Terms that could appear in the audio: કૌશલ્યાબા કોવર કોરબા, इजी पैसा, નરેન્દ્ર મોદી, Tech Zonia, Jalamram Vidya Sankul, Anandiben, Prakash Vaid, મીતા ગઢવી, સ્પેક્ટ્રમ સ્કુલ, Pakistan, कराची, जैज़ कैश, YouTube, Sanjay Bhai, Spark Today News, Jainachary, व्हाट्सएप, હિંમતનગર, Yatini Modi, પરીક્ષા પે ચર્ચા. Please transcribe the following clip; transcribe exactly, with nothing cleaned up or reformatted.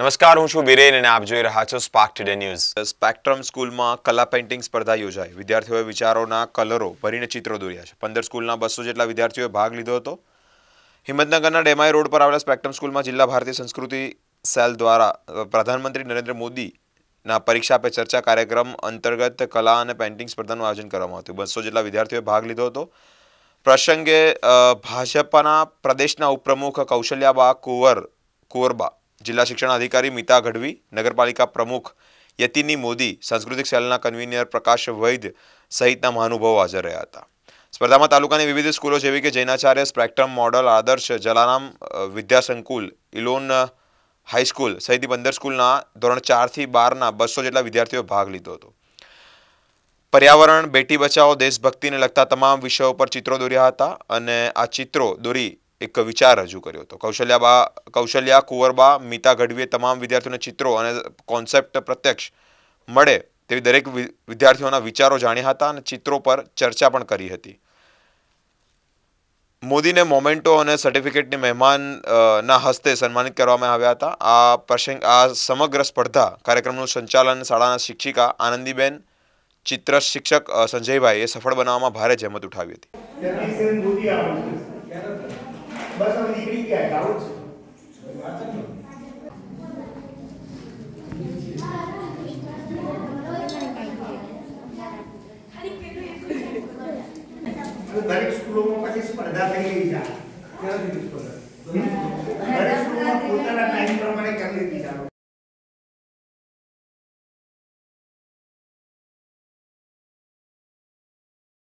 નમસ્કાર, હું છું વિરેન અને આપ જોઈ રહ્યા છો સ્પાર્ક ટુડે ન્યૂઝ। સ્પેક્ટ્રમ સ્કૂલમાં કલા પેઇન્ટિંગ સ્પર્ધા યોજાઈ। વિદ્યાર્થીઓએ વિચારોના કલરો ભરીને ચિત્રો દોર્યા છે। પંદર સ્કૂલના બસો જેટલા વિદ્યાર્થીઓએ ભાગ લીધો હતો। હિંમતનગરના ડેમાઈ રોડ પર આવેલા સ્પેક્ટ્રમ સ્કૂલમાં જિલ્લા ભારતીય સંસ્કૃતિ સેલ દ્વારા પ્રધાનમંત્રી નરેન્દ્ર મોદીના પરીક્ષા પે ચર્ચા કાર્યક્રમ અંતર્ગત કલા અને પેઇન્ટિંગ સ્પર્ધાનું આયોજન કરવામાં આવ્યું। બસો જેટલા વિદ્યાર્થીઓએ ભાગ લીધો હતો। પ્રસંગે ભાજપના પ્રદેશના ઉપપ્રમુખ કૌશલ્યાબા કોવર કોરબા, जिला शिक्षण अधिकारी मीता गढ़वी, नगरपालिका प्रमुख यतिनी मोदी, सांस्कृतिक सेलना कन्वीनर प्रकाश वैद सहित महानुभाव हाजर रहा था। स्पर्धा में तालुका विविध स्कूलों जेवी के जैनाचार्य, spectrum model Adarsh, Jalaram Vidya Sankul, Elon high school सहित पंदर स्कूल धोरण चार थी बार बसो जेटला विद्यार्थीओ भाग लीधो हतो। पर्यावरण, बेटी बचाओ, देशभक्ति ने लगता तमाम विषयों पर चित्रों दोर्या था अने आ चित्रों दौरी एक विचार रजू कर्यो हतो। कौशल्याबा कौशल्या कुंवरबा मीता गढ़वीए तमाम विद्यार्थीओने चित्रों अने कॉन्सेप्ट प्रत्यक्ष मळे तेवी दरेक विद्यार्थीओना विचारो जाण्या हता अने चित्रों पर चर्चा पण करी हती। मोदीने मोमेंटो अने सर्टिफिकेटने मेहमानना हस्ते सन्मानित करवामां आव्या हता। आ प्रसंग आ समग्र स्पर्धा कार्यक्रमनुं संचालन शाळाना शिक्षिका आनंदीबेन, चित्र शिक्षक संजय भाई सफल बनाववामां भारे जहमत उठावी हती। बस हम निकली क्या है डाउट तो दरेक स्कूलों में पास स्पर्धा नहीं ली जा क्या स्पर्धा दरेक स्कूलों में पूरा टाइम प्रमाणे कर लेती जा।